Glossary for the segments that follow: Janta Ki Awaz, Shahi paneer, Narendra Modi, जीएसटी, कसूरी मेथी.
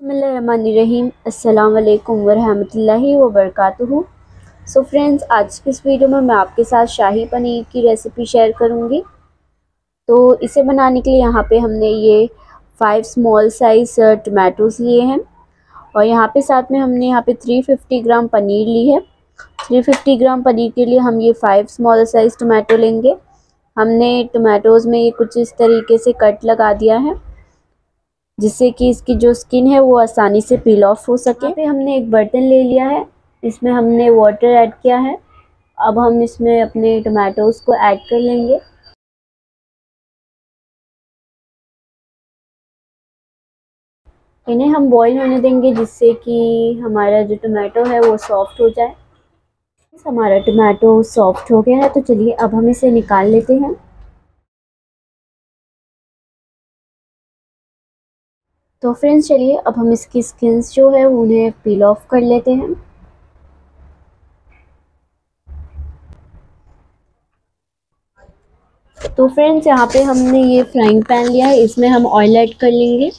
बिस्मिल्लाहिर्रहमानिर्रहीम, अस्सलाम वालेकुम वरहमतुल्लाहि वबरकातुहू। सो फ्रेंड्स, आज की इस वीडियो में मैं आपके साथ शाही पनीर की रेसिपी शेयर करूंगी। तो इसे बनाने के लिए यहाँ पे हमने ये 5 स्मॉल साइज़ टमाटोज़ लिए हैं और यहाँ पे साथ में हमने यहाँ पे 350 ग्राम पनीर ली है। 350 ग्राम पनीर के लिए हम ये 5 स्मॉल साइज़ टमाटो लेंगे। हमने टमाटोज़ में ये कुछ इस तरीके से कट लगा दिया है जिससे कि इसकी जो स्किन है वो आसानी से पील ऑफ हो सके। यहाँ पे हमने एक बर्तन ले लिया है, इसमें हमने वाटर ऐड किया है। अब हम इसमें अपने टमाटोज को ऐड कर लेंगे। इन्हें हम बॉईल होने देंगे जिससे कि हमारा जो टमाटो है वो सॉफ्ट हो जाए। हमारा टमाटो सॉफ्ट हो गया है, तो चलिए अब हम इसे निकाल लेते हैं। तो फ्रेंड्स, चलिए अब हम इसकी स्किन्स जो है उन्हें पील ऑफ कर लेते हैं। तो फ्रेंड्स, यहाँ पे हमने ये फ्राइंग पैन लिया है, इसमें हम ऑयल ऐड कर लेंगे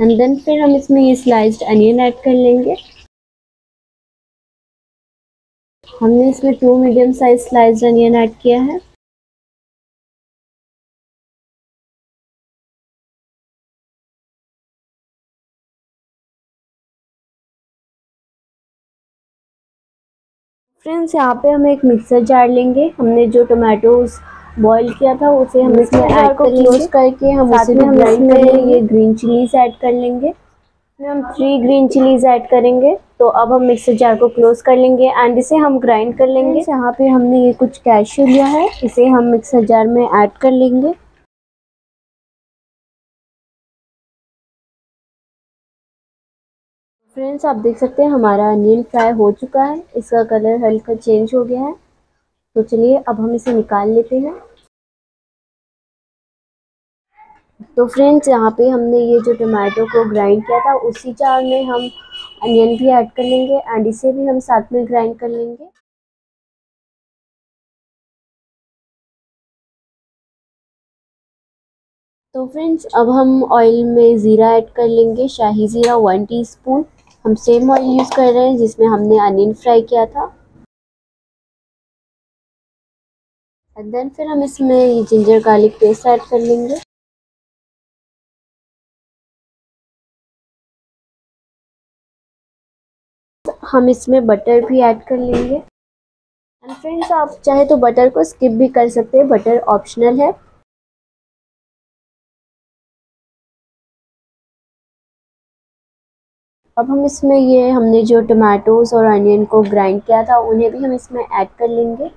एंड देन फिर हम इसमें ये स्लाइस्ड अनियन ऐड कर लेंगे। हमने इसमें 2 medium size sliced onion add किया है। फ्रेंड्स, यहाँ पे हम एक मिक्सर जार लेंगे। हमने जो टमाटोज बॉईल किया था उसे हम इसमें ऐड कर क्लोज करके हम साथ में इसमें ये ग्रीन चिलीज ऐड कर लेंगे। इसमें हम 3 ग्रीन चिलीज ऐड करेंगे। तो अब हम मिक्सर जार को क्लोज कर लेंगे एंड इसे हम ग्राइंड कर लेंगे। यहाँ पे हमने ये कुछ कैश्यू लिया है, इसे हम मिक्सर जार में ऐड कर लेंगे। फ्रेंड्स, आप देख सकते हैं हमारा अनियन फ्राई हो चुका है, इसका कलर हल्का चेंज हो गया है। तो चलिए अब हम इसे निकाल लेते हैं। तो फ्रेंड्स, यहाँ पे हमने ये जो टमाटो को ग्राइंड किया था उसी जार में हम अनियन भी ऐड कर लेंगे एंड इसे भी हम साथ में ग्राइंड कर लेंगे। तो फ्रेंड्स, अब हम ऑयल में ज़ीरा ऐड कर लेंगे, शाही ज़ीरा 1 टीस्पून। हम सेम ऑयल यूज़ कर रहे हैं जिसमें हमने अनियन फ्राई किया था। एंड देन फिर हम इसमें ये जिंजर गार्लिक पेस्ट ऐड कर लेंगे। हम इसमें बटर भी ऐड कर लेंगे। एंड फ्रेंड्स, आप चाहे तो बटर को स्किप भी कर सकते हैं, बटर ऑप्शनल है। अब हम इसमें ये हमने जो टमाटोज और अनियन को ग्राइंड किया था उन्हें भी हम इसमें ऐड कर लेंगे।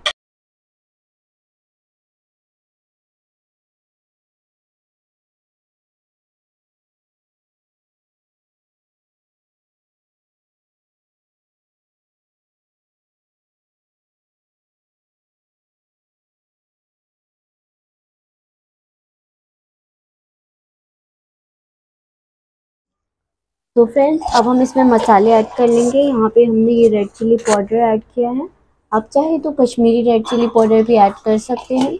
तो फ्रेंड्स, अब हम इसमें मसाले ऐड कर लेंगे। यहाँ पे हमने ये रेड चिली पाउडर ऐड किया है, आप चाहे तो कश्मीरी रेड चिली पाउडर भी ऐड कर सकते हैं।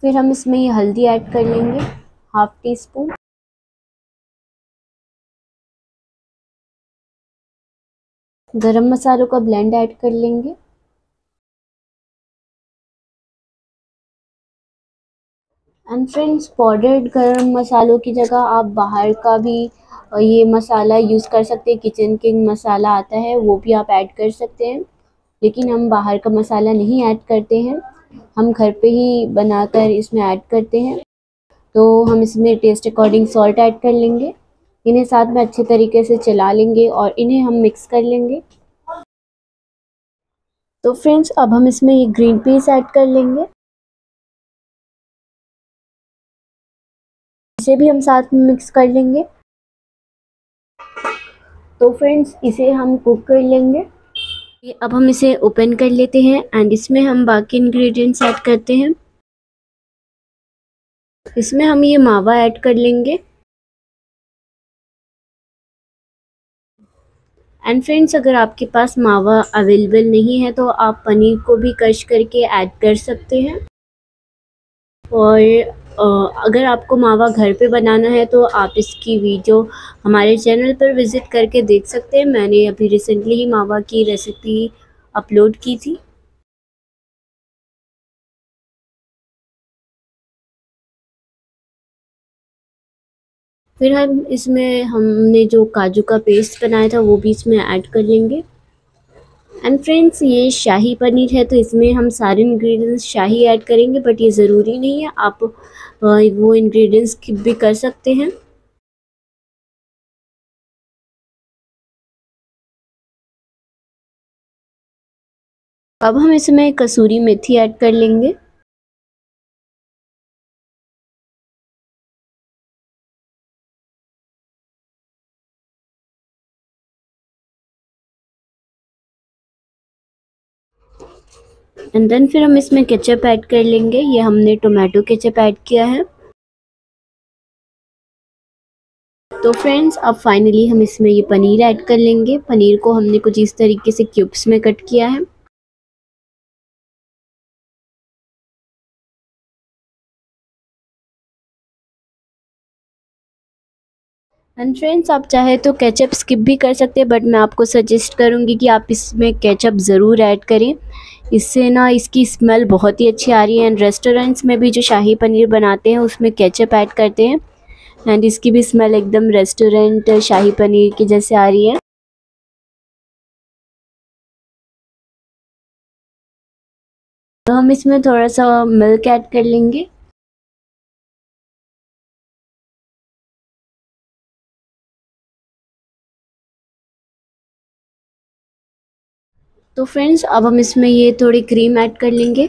फिर हम इसमें ये हल्दी ऐड कर लेंगे, 1/2 टीस्पून। गरम मसालों का ब्लेंड ऐड कर लेंगे। एंड फ्रेंड्स, पाउडर्ड गरम मसालों की जगह आप बाहर का भी ये मसाला यूज़ कर सकते हैं। किचन किंग मसाला आता है, वो भी आप ऐड कर सकते हैं, लेकिन हम बाहर का मसाला नहीं ऐड करते हैं, हम घर पे ही बनाकर इसमें ऐड करते हैं। तो हम इसमें टेस्ट अकॉर्डिंग सॉल्ट ऐड कर लेंगे। इन्हें साथ में अच्छे तरीके से चला लेंगे और इन्हें हम मिक्स कर लेंगे। तो फ्रेंड्स, अब हम इसमें ये ग्रीन पीस ऐड कर लेंगे, इसे भी हम साथ में मिक्स कर लेंगे। तो फ्रेंड्स, इसे हम कुक कर लेंगे। अब हम इसे ओपन कर लेते हैं एंड इसमें हम बाकी इंग्रेडिएंट्स ऐड करते हैं। इसमें हम ये मावा ऐड कर लेंगे। एंड फ्रेंड्स, अगर आपके पास मावा अवेलेबल नहीं है तो आप पनीर को भी क्रश करके ऐड कर सकते हैं। और अगर आपको मावा घर पे बनाना है तो आप इसकी वीडियो हमारे चैनल पर विज़िट करके देख सकते हैं। मैंने अभी रिसेंटली ही मावा की रेसिपी अपलोड की थी। फिर हम इसमें हमने जो काजू का पेस्ट बनाया था वो भी इसमें ऐड कर लेंगे। एंड फ्रेंड्स, ये शाही पनीर है तो इसमें हम सारे इंग्रेडिएंट्स शाही ऐड करेंगे, बट ये ज़रूरी नहीं है, आप वो इंग्रेडिएंट्स स्किप भी कर सकते हैं। अब हम इसमें कसूरी मेथी ऐड कर लेंगे। एंड देन फिर हम इसमें केचप ऐड कर लेंगे। ये हमने टोमेटो केचप ऐड किया है। तो फ्रेंड्स, अब फाइनली हम इसमें ये पनीर ऐड कर लेंगे। पनीर को हमने कुछ इस तरीके से क्यूब्स में कट किया है। एंड फ्रेंड्स, आप चाहे तो केचप स्किप भी कर सकते हैं, बट मैं आपको सजेस्ट करूंगी कि आप इसमें केचप ज़रूर ऐड करें। इससे ना इसकी स्मेल बहुत ही अच्छी आ रही है। एंड रेस्टोरेंट्स में भी जो शाही पनीर बनाते हैं उसमें केचप ऐड करते हैं, एंड इसकी भी स्मेल एकदम रेस्टोरेंट शाही पनीर की जैसे आ रही है। तो हम इसमें थोड़ा सा मिल्क ऐड कर लेंगे। तो फ्रेंड्स, अब हम इसमें ये थोड़ी क्रीम ऐड कर लेंगे। तो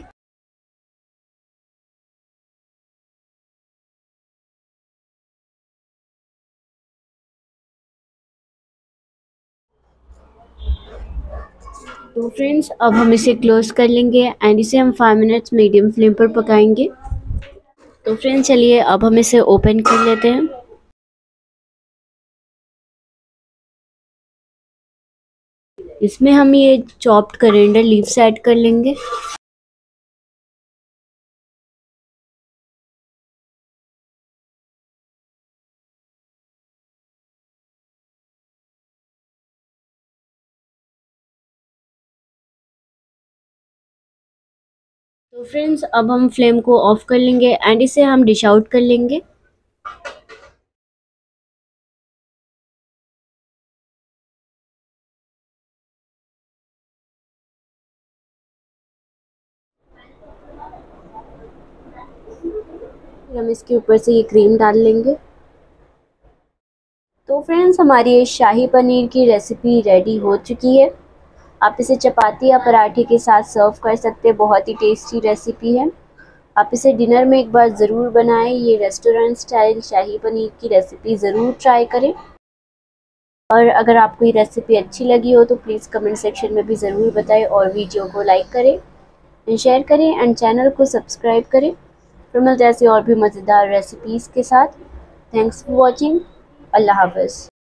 फ्रेंड्स, अब हम इसे क्लोज कर लेंगे एंड इसे हम 5 मिनट्स मीडियम फ्लेम पर पकाएंगे। तो फ्रेंड्स, चलिए अब हम इसे ओपन कर लेते हैं। इसमें हम ये चॉप्ड करेंडर लीव्स ऐड कर लेंगे। तो फ्रेंड्स, अब हम फ्लेम को ऑफ कर लेंगे एंड इसे हम डिश आउट कर लेंगे। हम इसके ऊपर से ये क्रीम डाल लेंगे। तो फ्रेंड्स, हमारी ये शाही पनीर की रेसिपी रेडी हो चुकी है। आप इसे चपाती या पराठे के साथ सर्व कर सकते हैं। बहुत ही टेस्टी रेसिपी है। आप इसे डिनर में एक बार ज़रूर बनाएं। ये रेस्टोरेंट स्टाइल शाही पनीर की रेसिपी ज़रूर ट्राई करें। और अगर आपको ये रेसिपी अच्छी लगी हो तो प्लीज़ कमेंट सेक्शन में भी ज़रूर बताएं, और वीडियो को लाइक करें एंड शेयर करें एंड चैनल को सब्सक्राइब करें। फिर मिलते हैं ऐसी और भी मज़ेदार रेसिपीज़ के साथ। Thanks for watching. अल्लाह हाफ़िज़।